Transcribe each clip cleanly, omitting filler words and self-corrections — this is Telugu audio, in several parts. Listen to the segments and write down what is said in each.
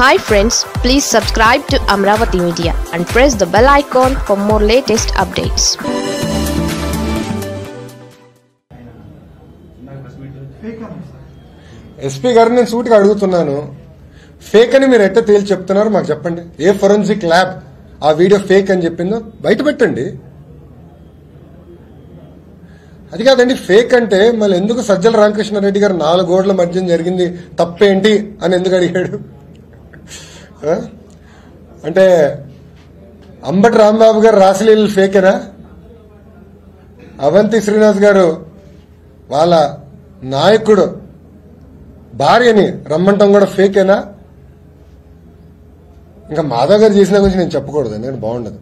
Hi friends, please subscribe to Amaravathi Media and press the bell icon for more latest updates. SP గారు నేను సూటిగా అడుగుతున్నాను, ఫేక్ అని మీరు ఎట్ట తేల్చి చెప్తున్నారు నాకు చెప్పండి. ఏ ఫోరెన్సిక్ ల్యాబ్ ఆ వీడియో ఫేక్ అని చెప్పిందో బయట పెట్టండి. అది కాదండి ఫేక్ అంటే మళ్ళీ ఎందుకు సజ్జల రామకృష్ణారెడ్డి గారు 4 గోడల మధ్య జరిగింది తప్పేంటి అని ఎందుకు అడిగాడు? అంటే అంబటి రాంబాబు గారు రాసలీలు ఫేకేనా? అవంతి శ్రీనివాస్ గారు వాళ్ళ నాయకుడు భార్యని రమ్మంటం కూడా ఫేకేనా? ఇంకా మాధవ్ గారు చేసిన గురించి నేను చెప్పకూడదు, ఎందుకంటే బాగుండదు.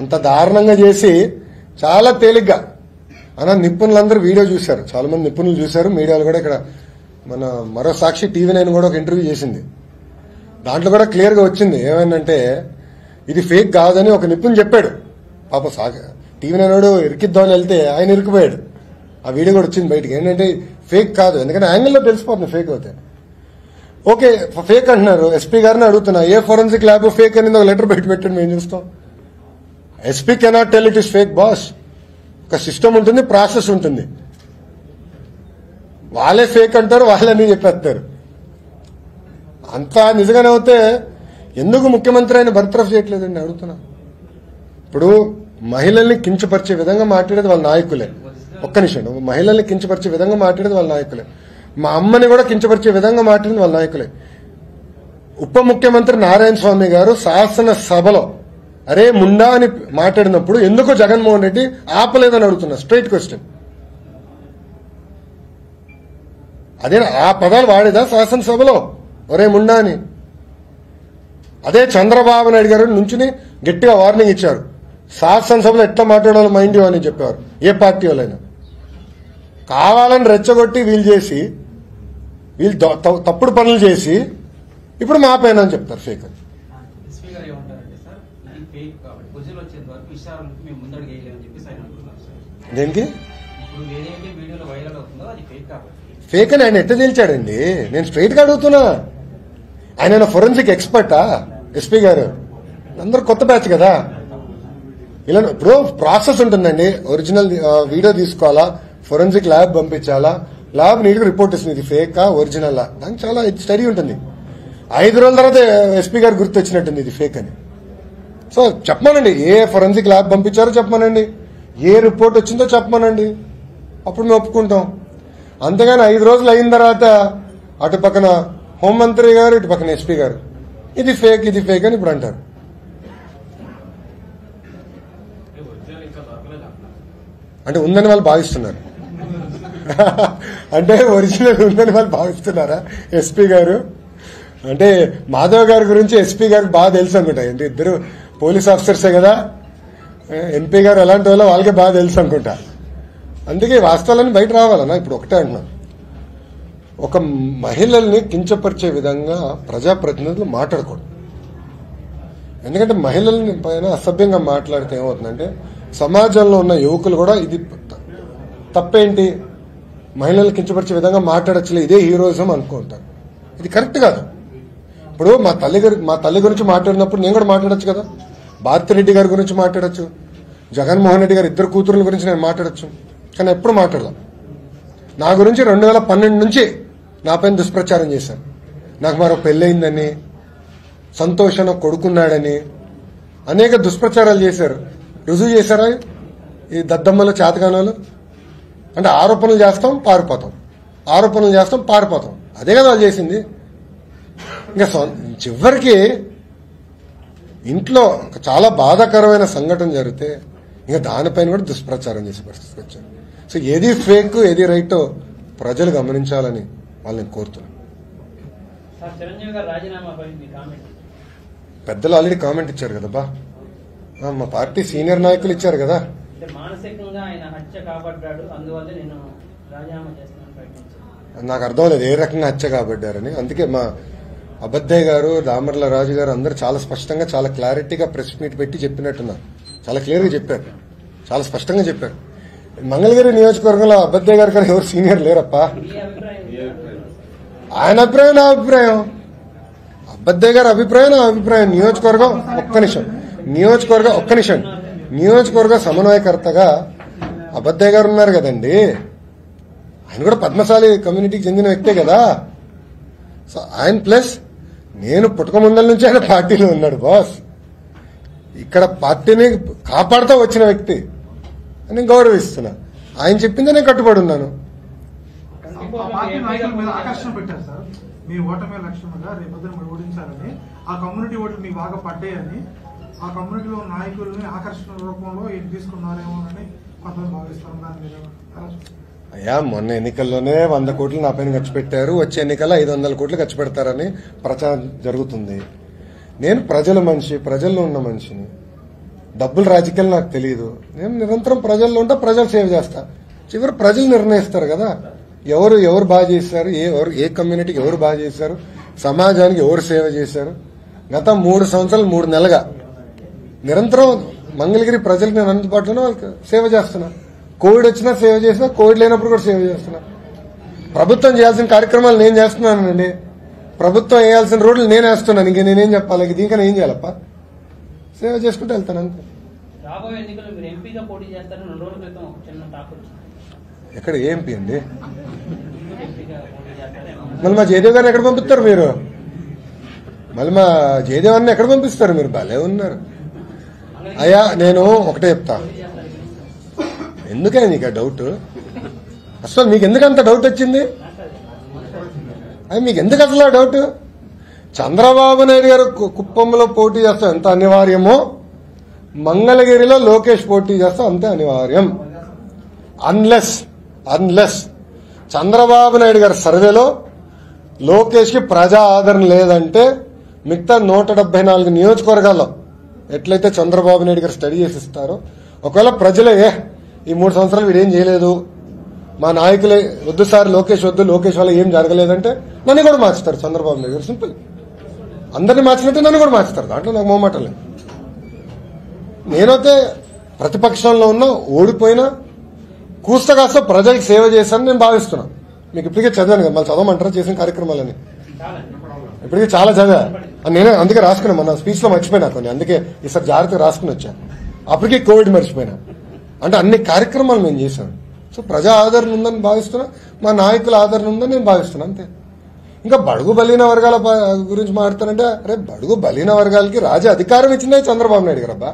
అంత దారుణంగా చేసి చాలా తేలిగ్గా అలా నిపుణులందరూ వీడియో చూశారు, చాలా మంది నిపుణులు చూశారు, మీడియాలు కూడా. ఇక్కడ మన మరో సాక్షి TV9 కూడా ఒక ఇంటర్వ్యూ చేసింది, దాంట్లో కూడా క్లియర్గా వచ్చింది. ఏమైందంటే ఇది ఫేక్ కాదని ఒక నిపుణుడు చెప్పాడు. పాప TV9 ఇరికిద్దామని వెళ్తే ఆయన ఇరికిపోయాడు. ఆ వీడియో కూడా వచ్చింది బయటకి. ఏంటంటే ఫేక్ కాదు, ఎందుకంటే యాంగిల్లో తెలిసిపోతుంది ఫేక్ అవుతే. ఓకే ఫేక్ అంటున్నారు, ఎస్పీ గారిని అడుగుతున్నా ఏ ఫోరెన్సిక్ ల్యాబ్ ఫేక్ అనేది ఒక లెటర్ బయట పెట్టండి, మేము చూస్తాం. SP cannot tell it is fake boss. ఒక సిస్టమ్ ఉంటుంది, ప్రాసెస్ ఉంటుంది. వాళ్ళే ఫేక్ అంటారు, వాళ్ళని చెప్పేస్తారు. అంత నిజంగానే అవుతే ఎందుకు ముఖ్యమంత్రి ఆయన బర్తరఫ్ చేయట్లేదండి అడుగుతున్నా. ఇప్పుడు మహిళల్ని కించపరిచే విధంగా మాట్లాడేది వాళ్ళ నాయకులే. ఒక్క నిమిషం, మహిళల్ని కించపరిచే విధంగా మాట్లాడేది వాళ్ళ నాయకులే. మా అమ్మని కూడా కించపరిచే విధంగా మాట్లాడేది వాళ్ళ నాయకులే. ఉప ముఖ్యమంత్రి నారాయణ స్వామి గారు శాసనసభలో అరే ముండా అని మాట్లాడినప్పుడు ఎందుకు జగన్మోహన్ రెడ్డి ఆపలేదని అడుగుతున్నా, స్ట్రైట్ క్వశ్చన్. అదే ఆ పదాలు వాడేదా శాసనసభలో ఒరే ముండా అని? అదే చంద్రబాబు నాయుడు గారు నుంచుని గట్టిగా వార్నింగ్ ఇచ్చారు, శాసనసభలో ఎట్లా మాట్లాడాలో మైండ్ అని చెప్పారు. ఏ పార్టీ వాళ్ళైనా కావాలని రెచ్చగొట్టి వీళ్ళు తప్పుడు పనులు చేసి ఇప్పుడు మా పైన అని చెప్తారు ఫేక్ అని. దేనికి ఫేక్ అని ఆయన ఎట్లా తేల్చాడండి? నేను స్ట్రైట్ గా అడుగుతున్నా. ఆయన ఫోరెన్సిక్ ఎక్స్పర్టా ఎస్పీ గారు? అందరు కొత్త బ్యాచ్ కదా. ఇలా ఇప్పుడు ప్రాసెస్ ఉంటుందండి. ఒరిజినల్ వీడియో తీసుకోవాలా, ఫోరెన్సిక్ ల్యాబ్ పంపించాలా, ల్యాబ్ నీట్ గా రిపోర్ట్ ఇస్తుంది ఇది ఫేకా ఒరిజినల్ దానికి చాలా స్టడీ ఉంటుంది. 5 రోజుల తర్వాత ఎస్పీ గారు గుర్తు వచ్చినట్టుంది ఇది ఫేక్ అని. సో చెప్పమనండి ఏ ఫోరెన్సిక్ ల్యాబ్ పంపించారో చెప్పమనండి, ఏ రిపోర్ట్ వచ్చిందో చెప్పమనండి, అప్పుడు మేము ఒప్పుకుంటాం. అంతేగాని 5 రోజులు అయిన తర్వాత అటు పక్కన హోంమంత్రి గారు ఇటు పక్కన ఎస్పీ గారు ఇది ఫేక్ అని ఇప్పుడు అంటారు. అంటే ఉందని వాళ్ళు భావిస్తున్నారు, అంటే ఒరిజినల్ ఉందని వాళ్ళు భావిస్తున్నారా ఎస్పీ గారు? అంటే మాధవ్ గారి గురించి ఎస్పీ గారికి బాగా తెలుసు అనుకుంటా, అంటే ఇద్దరు పోలీస్ ఆఫీసర్సే కదా. ఎంపీ గారు ఎలాంటి వాళ్ళ వాళ్ళకే బాగా తెలుసు అనుకుంటా. అందుకే వాస్తవాలని బయట రావాలన్నా. ఇప్పుడు ఒకటే అంటున్నాను, ఒక మహిళల్ని కించపరిచే విధంగా ప్రజాప్రతినిధులు మాట్లాడకూడదు. ఎందుకంటే మహిళల్ని పైన అసభ్యంగా మాట్లాడితే ఏమవుతుందంటే సమాజంలో ఉన్న యువకులు కూడా ఇది తప్పేంటి మహిళల్ని కించపరిచే విధంగా మాట్లాడచ్చలే ఇదే హీరోయిజం అనుకుంటారు. ఇది కరెక్ట్ కాదు. ఇప్పుడు మా తల్లి గురించి మాట్లాడినప్పుడు నేను కూడా మాట్లాడచ్చు కదా, భారతిరెడ్డి గారి గురించి మాట్లాడచ్చు, జగన్మోహన్ రెడ్డి గారి ఇద్దరు కూతురుల గురించి నేను మాట్లాడచ్చు. కానీ ఎప్పుడు మాట్లాడదాం నా గురించి 2012 నుంచి నా పైన దుష్ప్రచారం చేశాను. నాకు మరో పెళ్ళయిందని, సంతోషం కొడుకున్నాడని అనేక దుష్ప్రచారాలు చేశారు. రుజువు చేశారా ఈ దద్దమ్మలు చేతగానోళ్ళు? అంటే ఆరోపణలు చేస్తాం పారిపోతాం, ఆరోపణలు చేస్తాం పారిపోతాం, అదే కదా వాళ్ళు చేసింది. ఇంకా చివరికి ఇంట్లో చాలా బాధాకరమైన సంఘటన జరిగితే ఇంకా దానిపైన కూడా దుష్ప్రచారం చేసే పరిస్థితికి వచ్చారు. సో ఏది ఫేక్ ఏది రైటో ప్రజలు గమనించాలని వాళ్ళని కోరుతున్నాను. పెద్దలు ఆల్రెడీ కామెంట్ ఇచ్చారు కదా బా, మా పార్టీ సీనియర్ నాయకులు ఇచ్చారు కదా. నాకు అర్థం లేదు ఏ రకంగా హత్య కాబడ్డారని. అందుకే మా అబద్దయ్య గారు, దామర్ల రాజు గారు అందరూ చాలా స్పష్టంగా చాలా క్లారిటీగా ప్రెస్ మీట్ పెట్టి చెప్పినట్టున్నారు. చాలా క్లియర్గా చెప్పారు, చాలా స్పష్టంగా చెప్పారు. మంగళగిరి నియోజకవర్గంలో అబద్దయ్య గారు కానీ ఎవరు సీనియర్ లేరప్ప. ఆయన అభిప్రాయం నా అభిప్రాయం. అబ్బద్దేగర్ అభిప్రాయం నా అభిప్రాయం నియోజకవర్గ ఒక్క నిమిషం నియోజకవర్గ సమన్వయకర్తగా అబ్బద్దేగర్ ఉన్నారు కదండి. ఆయన కూడా పద్మశాలి కమ్యూనిటీకి చెందిన వ్యక్తే కదా. సో ఆయన ప్లస్ నేను పుట్టకముందల నుంచి ఆయన పార్టీలో ఉన్నాడు బాస్. ఇక్కడ పార్టీని కాపాడుతూ వచ్చిన వ్యక్తి అని గౌరవిస్తున్నా. ఆయన చెప్పిందే నేను కట్టుబడి ఉన్నాను. అయ్యా మొన్న ఎన్నికల్లోనే 100 కోట్లు నా పైన ఖర్చు పెట్టారు, వచ్చే ఎన్నికల్లో 500 కోట్లు ఖర్చు పెడతారని ప్రచారం జరుగుతుంది. నేను ప్రజల మనిషి, ప్రజల్లో ఉన్న మనిషిని. డబ్బులు రాజకీయాలు నాకు తెలియదు. నేను నిరంతరం ప్రజల్లో ఉంటా, ప్రజలు సేవ చేస్తా. చివరి ప్రజలు నిర్ణయిస్తారు కదా ఎవరు బాగా చేశారు, ఏ కమ్యూనిటీకి ఎవరు బాగా చేశారు, సమాజానికి ఎవరు సేవ చేశారు. గత 3 సంవత్సరాలు 3 నెలలుగా నిరంతరం మంగళగిరి ప్రజలకు నేను అందుబాటులోనే వాళ్ళకి సేవ చేస్తున్నా. కోవిడ్ వచ్చినా సేవ చేసినా, కోవిడ్ లేనప్పుడు కూడా సేవ చేస్తున్నా. ప్రభుత్వం చేయాల్సిన కార్యక్రమాలు నేను చేస్తున్నానండి. ప్రభుత్వం వేయాల్సిన రోడ్లు నేను వేస్తున్నాను. ఇంకా నేనేం చెప్పాలి, దీనికన్నా ఏం చేయాలప్ప, సేవ చేసుకుంటూ వెళ్తాను అంతే. ఎక్కడ ఎంపీ అండి? మళ్ళీ మా జయదేవ్ గారిని ఎక్కడ పంపిస్తారు మీరు? భలే ఉన్నారు అయ్యా. నేను ఒకటే చెప్తా, ఎందుకే నీకు డౌట్? అసలు మీకు ఎందుకు అంత డౌట్ వచ్చింది? మీకు ఎందుకు అసలు డౌట్? చంద్రబాబు నాయుడు గారు కుప్పంలో పోటీ చేస్తాం ఎంత అనివార్యమో, మంగళగిరిలో లోకేష్ పోటీ చేస్తాం అంతే అనివార్యం. అన్లెస్ చంద్రబాబు నాయుడు గారి సర్వేలో లోకేష్కి ప్రజా ఆదరణ లేదంటే, మిగతా 174 నియోజకవర్గాల్లో ఎట్లయితే చంద్రబాబు నాయుడు గారు స్టడీ చేసి ఇస్తారో, ఒకవేళ ప్రజలే ఈ 3 సంవత్సరాలు వీడేం చేయలేదు, మా నాయకులే వద్దు సార్ లోకేష్ వద్దు, లోకేష్ వల్ల ఏం జరగలేదంటే నన్ను కూడా మార్చుతారు చంద్రబాబు నాయుడు గారు. సింపుల్, అందరినీ మార్చినట్టే నన్ను కూడా మార్చుతారు. దాంట్లో నాకు మోమాట లేదు. నేనైతే ప్రతిపక్షంలో ఉన్నా, ఓడిపోయినా, కూస్త కాస్త ప్రజలకు సేవ చేశానని నేను భావిస్తున్నాను. మీకు ఇప్పటికే చదివాను కదా, మళ్ళీ చదవమంటారా చేసిన కార్యక్రమాలని? ఇప్పటికే చాలా చదివా అని నేను అందుకే రాసుకున్నాను. మన స్పీచ్లో మర్చిపోయినా కొన్ని, అందుకే ఈసారి జాగ్రత్తగా రాసుకుని వచ్చాను. అప్పటికే కోవిడ్ మర్చిపోయినా. అంటే అన్ని కార్యక్రమాలు మేము చేశాను. సో ప్రజా ఆదరణ ఉందని భావిస్తున్నా, మా నాయకుల ఆదరణ ఉందని నేను భావిస్తున్నా అంతే. ఇంకా బడుగు బలీన వర్గాల గురించి మాట్లాడతానంటే, అరే బడుగు బలీన వర్గాలకి రాజా అధికారం ఇచ్చిందే చంద్రబాబు నాయుడు గారు అబ్బా.